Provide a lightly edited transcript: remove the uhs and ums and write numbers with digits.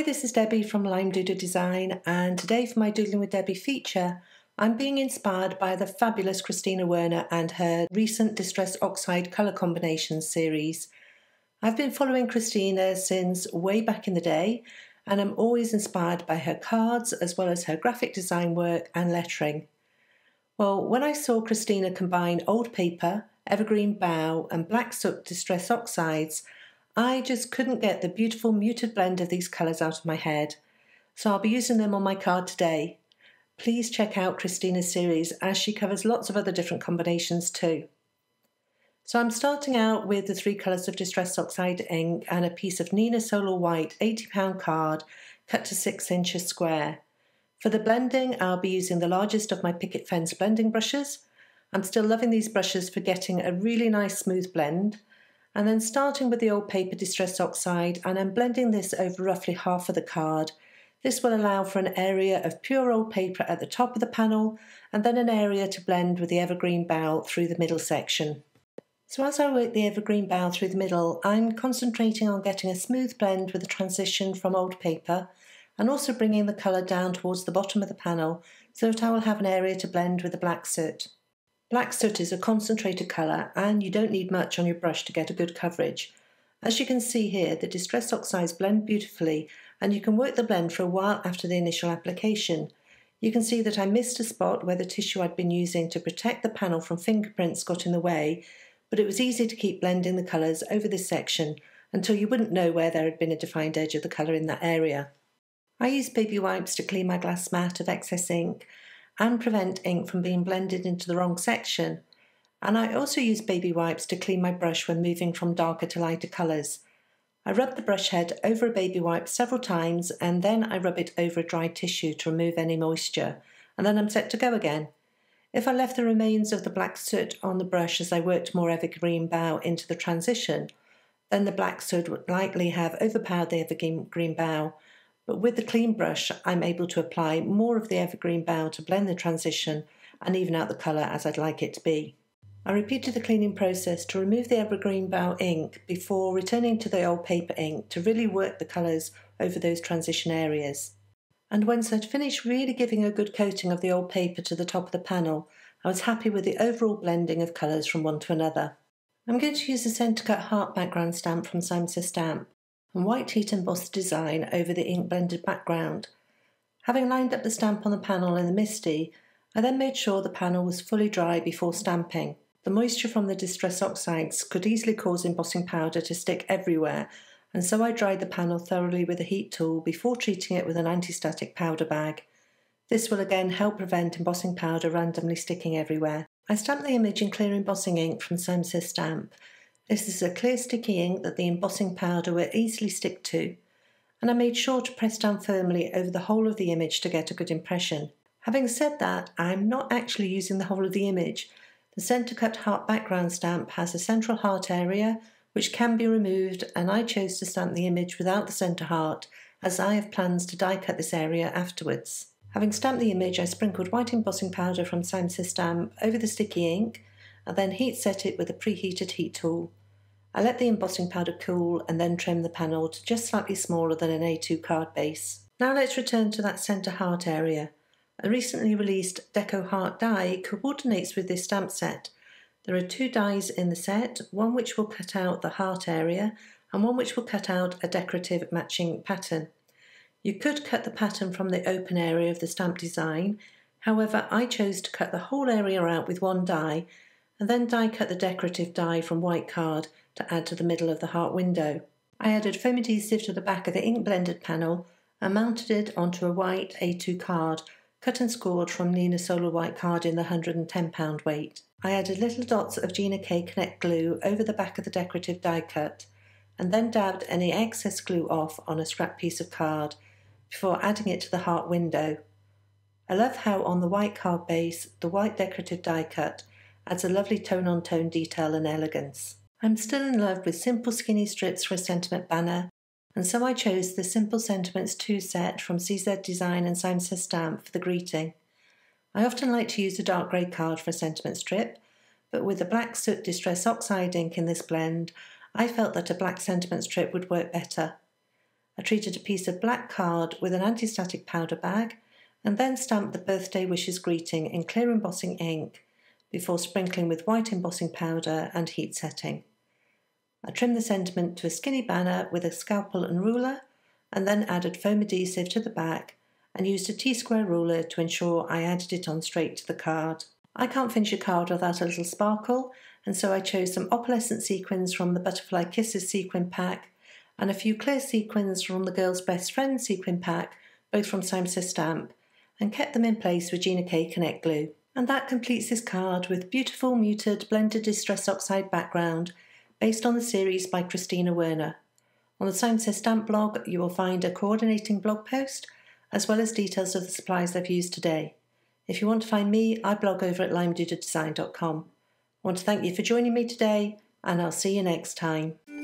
Hi, this is Debbie from Lime Doodle Design, and today for my Doodling with Debbie feature, I'm being inspired by the fabulous Kristina Werner and her recent Distress Oxide colour combinations series. I've been following Kristina since way back in the day, and I'm always inspired by her cards as well as her graphic design work and lettering. Well, when I saw Kristina combine old paper, evergreen bough and black soot Distress Oxides, I just couldn't get the beautiful muted blend of these colours out of my head, so I'll be using them on my card today. Please check out Kristina's series as she covers lots of other different combinations too. So I'm starting out with the three colours of Distress Oxide ink and a piece of Neenah Solar White 80-pound card cut to 6 inches square. For the blending, I'll be using the largest of my picket fence blending brushes. I'm still loving these brushes for getting a really nice smooth blend. And then starting with the old paper Distress Oxide, and I'm blending this over roughly half of the card. This will allow for an area of pure old paper at the top of the panel, and then an area to blend with the evergreen bough through the middle section. So as I work the evergreen bough through the middle, I'm concentrating on getting a smooth blend with a transition from old paper, and also bringing the colour down towards the bottom of the panel, so that I will have an area to blend with the black soot. Black soot is a concentrated colour, and you don't need much on your brush to get a good coverage. As you can see here, the Distress Oxides blend beautifully, and you can work the blend for a while after the initial application. You can see that I missed a spot where the tissue I'd been using to protect the panel from fingerprints got in the way, but it was easy to keep blending the colours over this section until you wouldn't know where there had been a defined edge of the colour in that area. I used baby wipes to clean my glass mat of excess ink, and prevent ink from being blended into the wrong section, and I also use baby wipes to clean my brush when moving from darker to lighter colours. I rub the brush head over a baby wipe several times, and then I rub it over a dry tissue to remove any moisture, and then I'm set to go again. If I left the remains of the black soot on the brush as I worked more evergreen bough into the transition, then the black soot would likely have overpowered the evergreen bough. But with the clean brush, I'm able to apply more of the evergreen bough to blend the transition and even out the colour as I'd like it to be. I repeated the cleaning process to remove the evergreen bough ink before returning to the old paper ink to really work the colours over those transition areas. And once I'd finished really giving a good coating of the old paper to the top of the panel, I was happy with the overall blending of colours from one to another. I'm going to use a centre cut heart background stamp from Simon Says Stamp, and white heat embossed design over the ink blended background. Having lined up the stamp on the panel in the MISTI, I then made sure the panel was fully dry before stamping. The moisture from the Distress Oxides could easily cause embossing powder to stick everywhere, and so I dried the panel thoroughly with a heat tool before treating it with an anti-static powder bag. This will again help prevent embossing powder randomly sticking everywhere. I stamped the image in clear embossing ink from Simon Says Stamp. This is a clear sticky ink that the embossing powder will easily stick to, and I made sure to press down firmly over the whole of the image to get a good impression. Having said that, I'm not actually using the whole of the image. The centre cut heart background stamp has a central heart area which can be removed, and I chose to stamp the image without the centre heart as I have plans to die cut this area afterwards. Having stamped the image, I sprinkled white embossing powder from Simon Says Stamp over the sticky ink and then heat set it with a preheated heat tool. I let the embossing powder cool and then trim the panel to just slightly smaller than an A2 card base. Now let's return to that centre heart area. A recently released Deco Heart die coordinates with this stamp set. There are two dies in the set, one which will cut out the heart area and one which will cut out a decorative matching pattern. You could cut the pattern from the open area of the stamp design, however I chose to cut the whole area out with one die and then die cut the decorative die from white card to add to the middle of the heart window. I added foam adhesive to the back of the ink blended panel and mounted it onto a white A2 card, cut and scored from Neenah Solar White card in the 110-pound weight. I added little dots of Gina K Connect glue over the back of the decorative die cut and then dabbed any excess glue off on a scrap piece of card before adding it to the heart window. I love how on the white card base, the white decorative die cut adds a lovely tone-on-tone detail and elegance. I'm still in love with simple skinny strips for a sentiment banner, and so I chose the Simple Sentiments 2 set from CZ Design and Simon Says Stamp for the greeting. I often like to use a dark grey card for a sentiment strip, but with the black soot Distress Oxide ink in this blend, I felt that a black sentiment strip would work better. I treated a piece of black card with an anti-static powder bag and then stamped the birthday wishes greeting in clear embossing ink before sprinkling with white embossing powder and heat setting. I trimmed the sentiment to a skinny banner with a scalpel and ruler and then added foam adhesive to the back and used a T-square ruler to ensure I added it on straight to the card. I can't finish a card without a little sparkle, and so I chose some opalescent sequins from the Butterfly Kisses sequin pack and a few clear sequins from the Girl's Best Friend sequin pack, both from Simon Says Stamp, and kept them in place with Gina K Connect glue. And that completes this card with beautiful muted blended Distress Oxide background based on the series by Kristina Werner. On the Simon Says Stamp blog, you will find a coordinating blog post as well as details of the supplies I've used today. If you want to find me, I blog over at limejadedesign.com. I want to thank you for joining me today, and I'll see you next time.